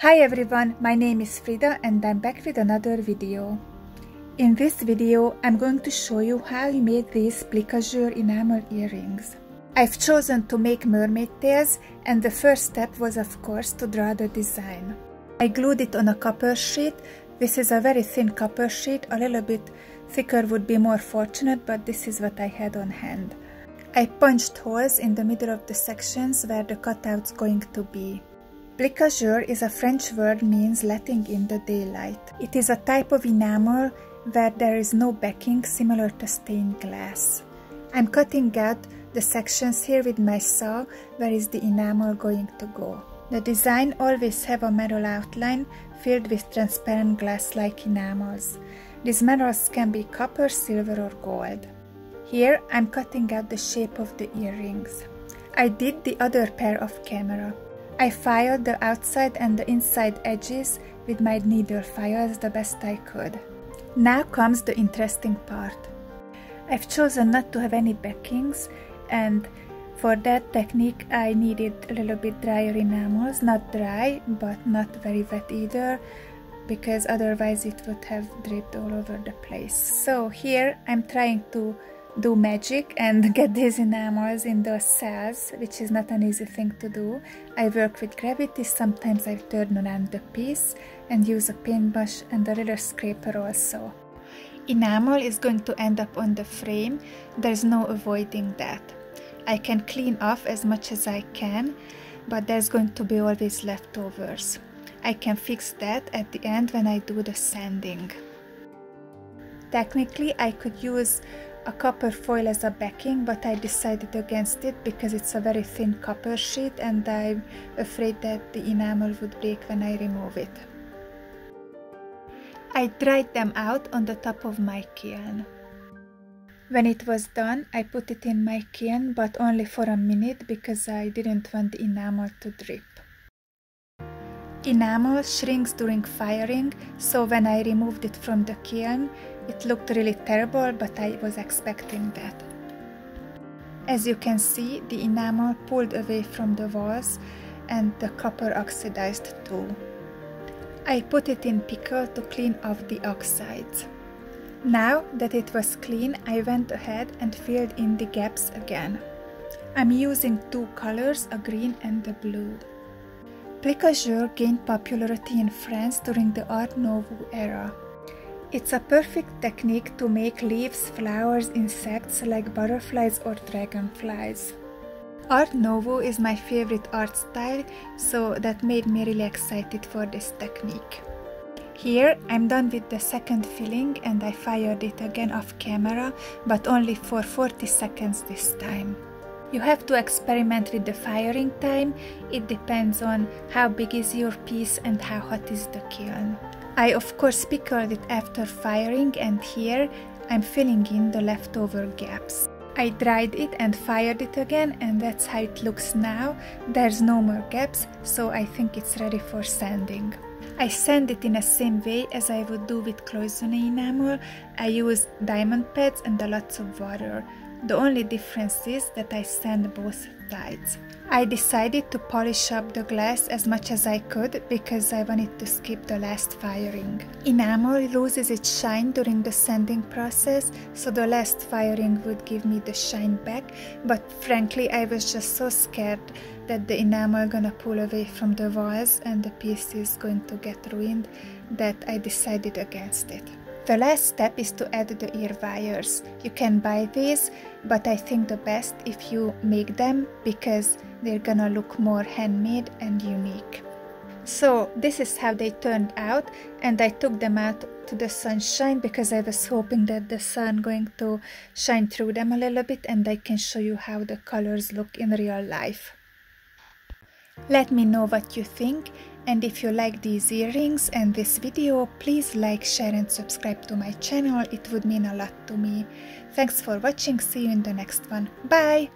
Hi everyone, my name is Frida and I'm back with another video. In this video, I'm going to show you how you make these plique-à-jour enamel earrings. I've chosen to make mermaid tails and the first step was of course to draw the design. I glued it on a copper sheet. This is a very thin copper sheet, a little bit thicker would be more fortunate, but this is what I had on hand. I punched holes in the middle of the sections where the cutout's going to be. Plique-à-jour is a French word means letting in the daylight. It is a type of enamel where there is no backing, similar to stained glass. I'm cutting out the sections here with my saw where is the enamel going to go. The design always have a metal outline filled with transparent glass-like enamels. These metals can be copper, silver or gold. Here I'm cutting out the shape of the earrings. I did the other pair off camera. I filed the outside and the inside edges with my needle files the best I could. Now comes the interesting part. I've chosen not to have any backings, and for that technique I needed a little bit drier enamels, not dry but not very wet either, because otherwise it would have dripped all over the place. So here I'm trying to do magic and get these enamels in those cells, which is not an easy thing to do. I work with gravity, sometimes I turn around the piece and use a paintbrush and a little scraper also. Enamel is going to end up on the frame, there's no avoiding that. I can clean off as much as I can, but there's going to be always leftovers. I can fix that at the end when I do the sanding. Technically I could use a copper foil as a backing, but I decided against it because it's a very thin copper sheet and I'm afraid that the enamel would break when I remove it. I dried them out on the top of my kiln. When it was done, I put it in my kiln, but only for a minute because I didn't want the enamel to drip. Enamel shrinks during firing, so when I removed it from the kiln, it looked really terrible, but I was expecting that. As you can see, the enamel pulled away from the walls and the copper oxidized too. I put it in pickle to clean off the oxides. Now that it was clean, I went ahead and filled in the gaps again. I'm using two colors, a green and a blue. Plique-à-jour gained popularity in France during the Art Nouveau era. It's a perfect technique to make leaves, flowers, insects like butterflies or dragonflies. Art Nouveau is my favorite art style, so that made me really excited for this technique. Here I'm done with the second filling and I fired it again off camera, but only for 40 seconds this time. You have to experiment with the firing time, it depends on how big is your piece and how hot is the kiln. I of course pickled it after firing, and here I'm filling in the leftover gaps. I dried it and fired it again, and that's how it looks now. There's no more gaps, so I think it's ready for sanding. I sand it in the same way as I would do with cloisonné enamel. I use diamond pads and lots of water. The only difference is that I sand both sides. I decided to polish up the glass as much as I could because I wanted to skip the last firing. Enamel loses its shine during the sanding process, so the last firing would give me the shine back, but frankly I was just so scared that the enamel gonna pull away from the walls and the piece is going to get ruined that I decided against it. The last step is to add the ear wires. You can buy these, but I think the best if you make them because they're gonna look more handmade and unique. So this is how they turned out, and I took them out to the sunshine because I was hoping that the sun going to shine through them a little bit and I can show you how the colors look in real life. Let me know what you think, and if you like these earrings and this video, please like, share and subscribe to my channel, it would mean a lot to me. Thanks for watching, see you in the next one, bye!